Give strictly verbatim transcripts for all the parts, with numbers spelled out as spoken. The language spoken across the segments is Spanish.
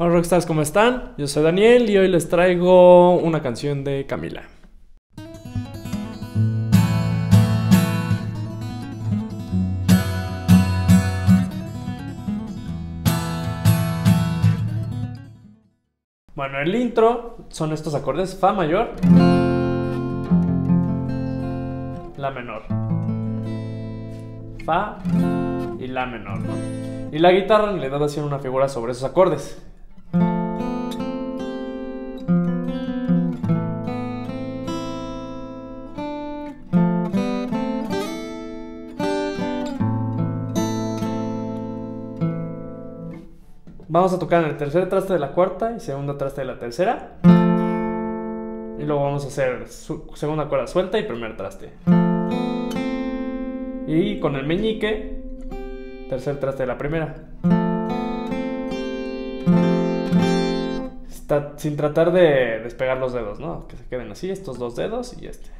Hola Rockstars, ¿cómo están? Yo soy Daniel y hoy les traigo una canción de Camila. Bueno, el intro son estos acordes: Fa mayor, La menor, Fa y La menor, ¿no? Y la guitarra le da haciendo una figura sobre esos acordes. Vamos a tocar en el tercer traste de la cuarta y segundo traste de la tercera. Y luego vamos a hacer segunda cuerda suelta y primer traste. Y con el meñique, tercer traste de la primera. Está, sin tratar de despegar los dedos, ¿no? Que se queden así, estos dos dedos y este.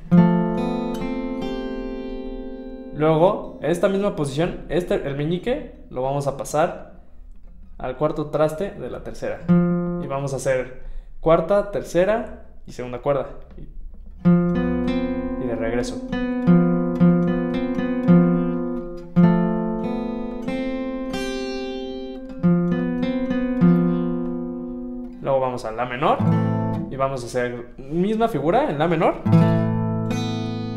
Luego, esta misma posición, este, el meñique, lo vamos a pasar al cuarto traste de la tercera y vamos a hacer cuarta, tercera y segunda cuerda y de regreso. Luego vamos a La menor y vamos a hacer misma figura en La menor,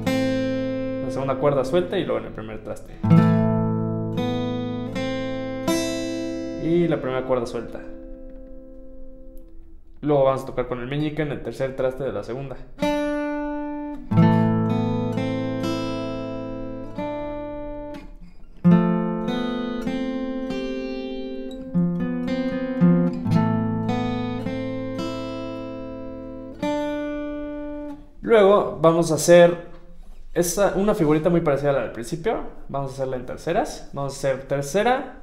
la segunda cuerda suelta y luego en el primer traste. Y la primera cuerda suelta. Luego vamos a tocar con el meñique en el tercer traste de la segunda. Luego vamos a hacer esa, una figurita muy parecida a la del principio. Vamos a hacerla en terceras. Vamos a hacer tercera,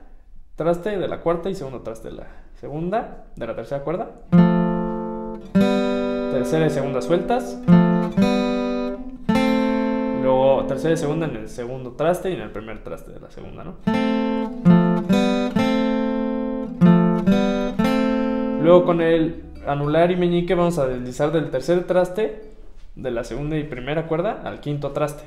traste de la cuarta y segundo traste de la segunda, de la tercera cuerda, tercera y segunda sueltas, luego tercera y segunda en el segundo traste y en el primer traste de la segunda, ¿no? Luego con el anular y meñique vamos a deslizar del tercer traste de la segunda y primera cuerda al quinto traste.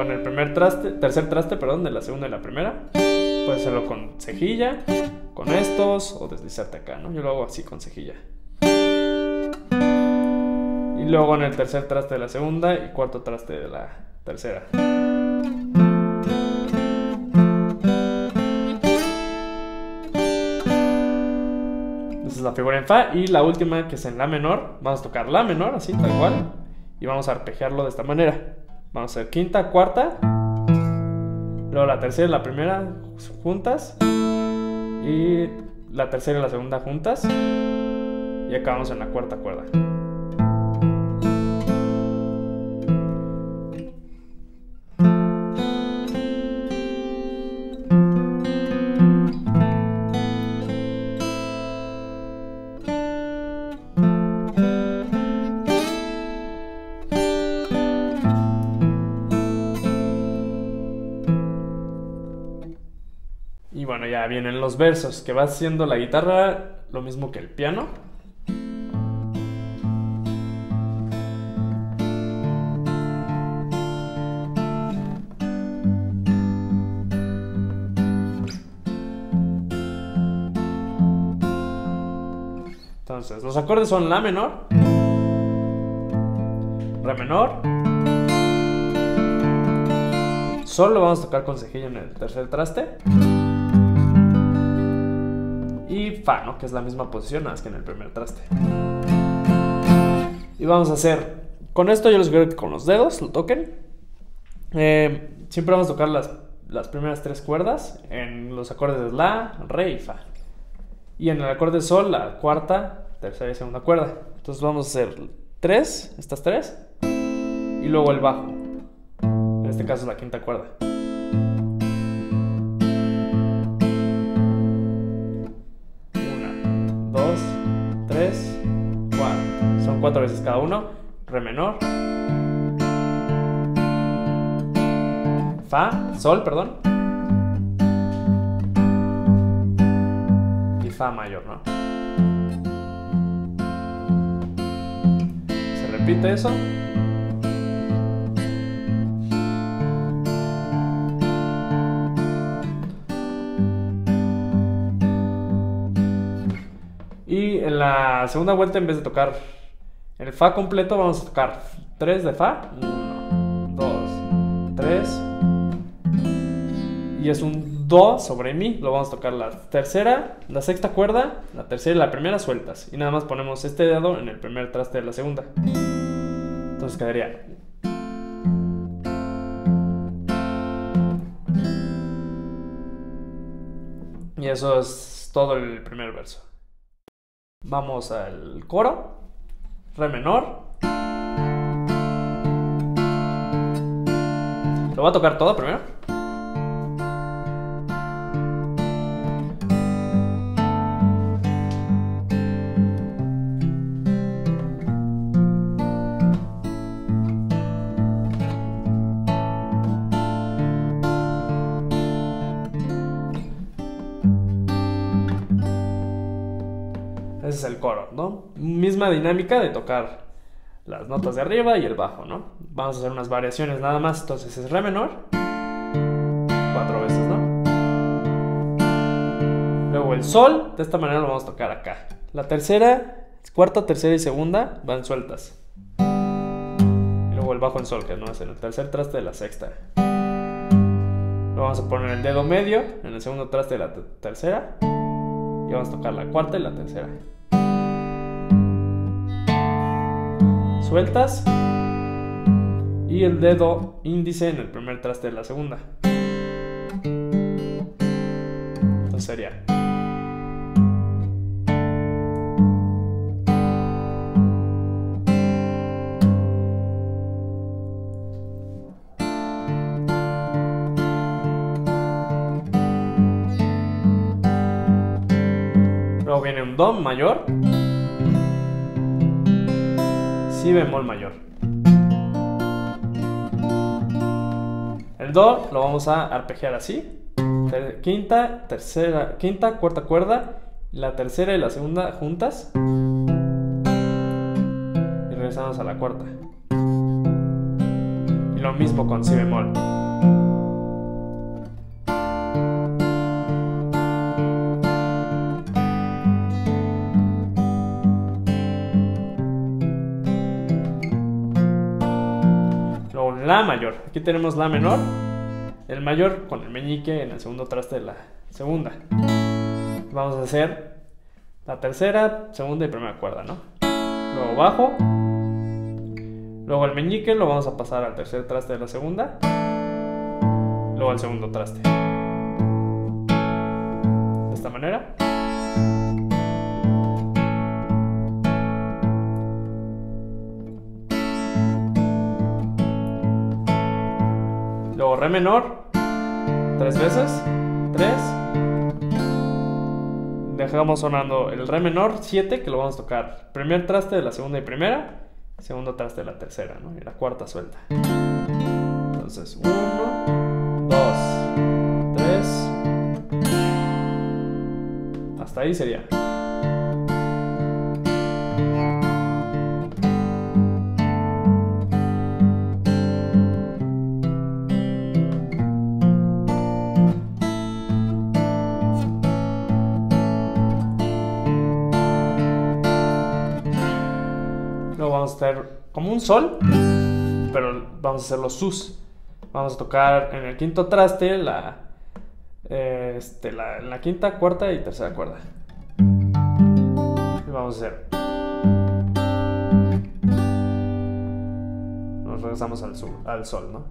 En el primer traste, tercer traste, perdón, de la segunda y la primera. Puedes hacerlo con cejilla, con estos, o deslizarte acá, ¿no? Yo lo hago así con cejilla. Y luego en el tercer traste de la segunda y cuarto traste de la tercera. Esa es la figura en Fa. Y la última, que es en La menor, vamos a tocar La menor, así, tal cual. Y vamos a arpegiarlo de esta manera. Vamos a hacer quinta, cuarta, luego la tercera y la primera juntas, y la tercera y la segunda juntas, y acabamos en la cuarta cuerda. Y bueno, ya vienen los versos, que va haciendo la guitarra lo mismo que el piano. Entonces, los acordes son La menor, Re menor. Solo vamos a tocar con cejilla en el tercer traste. Y Fa, ¿no? Que es la misma posición, nada más que en el primer traste. Y vamos a hacer... Con esto yo les quiero que con los dedos lo toquen. Eh, siempre vamos a tocar las, las primeras tres cuerdas en los acordes La, Re y Fa. Y en el acorde Sol, la cuarta, tercera y segunda cuerda. Entonces vamos a hacer tres, estas tres. Y luego el bajo. En este caso es la quinta cuerda. tres, cuatro. Son cuatro veces cada uno. Re menor, Fa, Sol, perdón. Y Fa mayor, ¿no? Se repite eso. Y en la segunda vuelta, en vez de tocar el Fa completo, vamos a tocar tres de Fa. uno, dos, tres. Y es un Do sobre Mi. Lo vamos a tocar la tercera, la sexta cuerda, la tercera y la primera sueltas. Y nada más ponemos este dedo en el primer traste de la segunda. Entonces quedaría... Y eso es todo el primer verso. Vamos al coro, re menor. Lo voy a tocar todo primero. Ese es el coro, ¿no? Misma dinámica de tocar las notas de arriba y el bajo, ¿no? Vamos a hacer unas variaciones nada más. Entonces es re menor cuatro veces, ¿no? Luego el sol, de esta manera lo vamos a tocar acá. La tercera, cuarta, tercera y segunda van sueltas. Y luego el bajo en sol, que no es en el tercer traste de la sexta. Luego vamos a poner el dedo medio en el segundo traste de la tercera. Y vamos a tocar la cuarta y la tercera. Sueltas y el dedo índice en el primer traste de la segunda. Entonces sería. Luego viene un do mayor. Si bemol mayor. El do lo vamos a arpegiar así: Ter quinta, tercera, quinta, cuarta cuerda, la tercera y la segunda juntas. Y regresamos a la cuarta. Y lo mismo con si bemol. La mayor, aquí tenemos la menor, el mayor con el meñique en el segundo traste de la segunda. Vamos a hacer la tercera, segunda y primera cuerda, ¿no? Luego bajo, luego el meñique lo vamos a pasar al tercer traste de la segunda, luego al segundo traste. De esta manera. Luego re menor, tres veces, tres. Dejamos sonando el re menor, siete, que lo vamos a tocar. Primer traste de la segunda y primera, segundo traste de la tercera, ¿no? Y la cuarta suelta. Entonces, uno, dos, tres. Hasta ahí sería. Como un sol, pero vamos a hacer los sus. Vamos a tocar en el quinto traste la, eh, este, la, la quinta, cuarta y tercera cuerda. Y vamos a hacer. Nos regresamos al, sur, al sol, ¿no?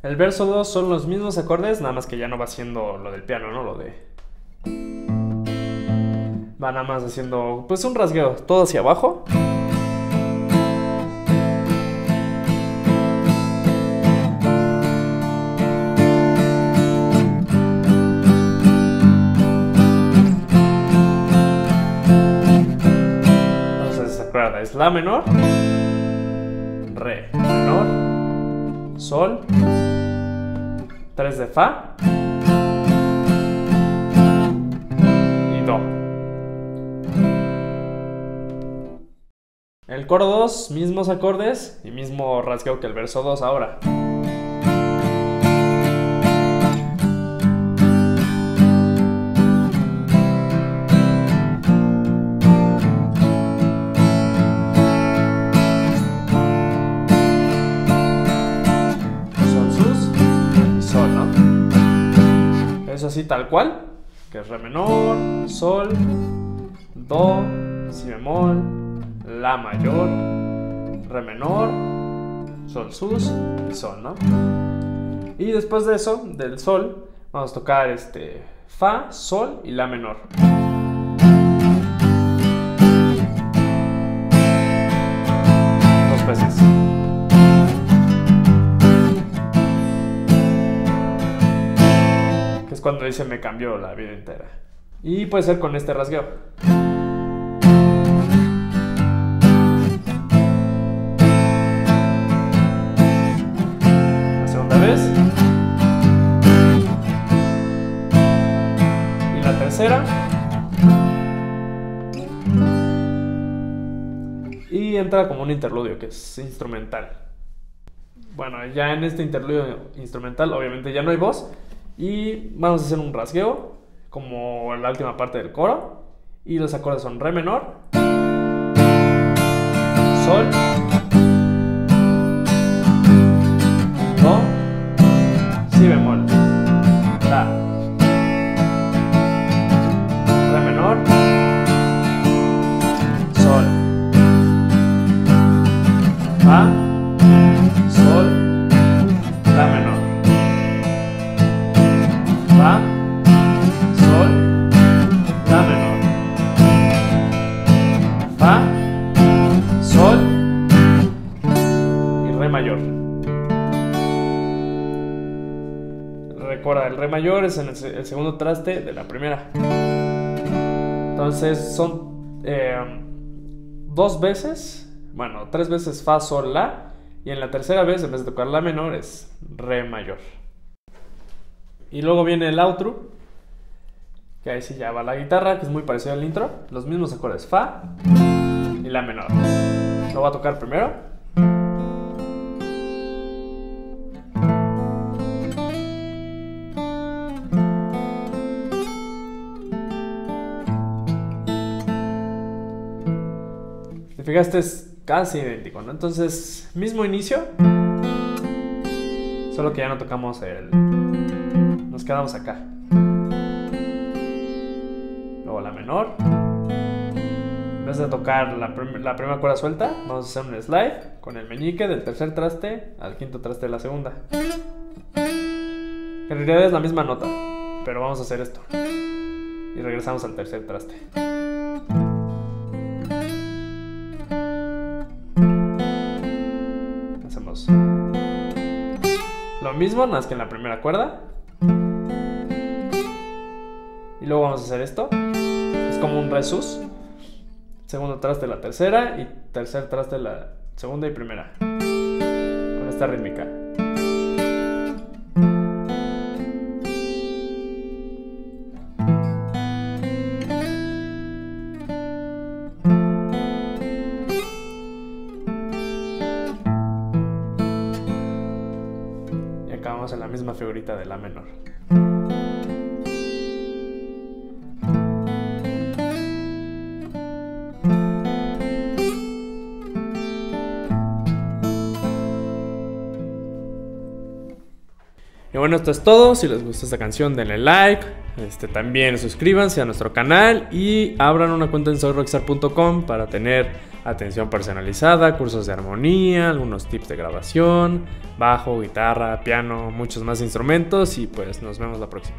El verso dos son los mismos acordes, nada más que ya no va siendo lo del piano, ¿no? Lo de... va nada más haciendo pues un rasgueo, todo hacia abajo. Entonces esta cuerda es la menor, re menor, sol, tres de fa y do. El coro dos, mismos acordes y mismo rasgueo que el verso dos ahora. Así tal cual, que es re menor, sol, do, si bemol, la mayor, re menor, sol sus y sol, ¿no? Y después de eso, del sol, vamos a tocar este fa, sol y la menor. Dos veces. Cuando dice me cambió la vida entera. Y puede ser con este rasgueo. La segunda vez. Y la tercera. Y entra como un interludio que es instrumental. Bueno, ya en este interludio instrumental obviamente ya no hay voz. Y vamos a hacer un rasgueo, como en la última parte del coro. Y los acordes son re menor, sol, do, si bemol, la, re menor, sol, fa, sol. Recuerda, el re mayor es en el, el segundo traste de la primera. Entonces son eh, dos veces, bueno, tres veces fa, sol, la. Y en la tercera vez, en vez de tocar la menor, es re mayor. Y luego viene el outro, que ahí sí ya va la guitarra, que es muy parecido al intro. Los mismos acordes, fa y la menor. Lo voy a tocar primero. Este es casi idéntico, ¿no? Entonces, mismo inicio, solo que ya no tocamos el... Nos quedamos acá. Luego la menor. En vez de tocar la, prim la primera cuerda suelta, vamos a hacer un slide con el meñique del tercer traste al quinto traste de la segunda. En realidad es la misma nota, pero vamos a hacer esto. Y regresamos al tercer traste. Lo mismo, nada más que en la primera cuerda. Y luego vamos a hacer esto. Es como un re sus. Segundo traste de la tercera y tercer traste de la segunda y primera. Con esta rítmica. Acabamos en la misma figurita de la menor. Y bueno, esto es todo. Si les gustó esta canción, denle like. Este, también suscríbanse a nuestro canal y abran una cuenta en soy rockstar punto com para tener atención personalizada, cursos de armonía, algunos tips de grabación, bajo, guitarra, piano, muchos más instrumentos y pues nos vemos la próxima.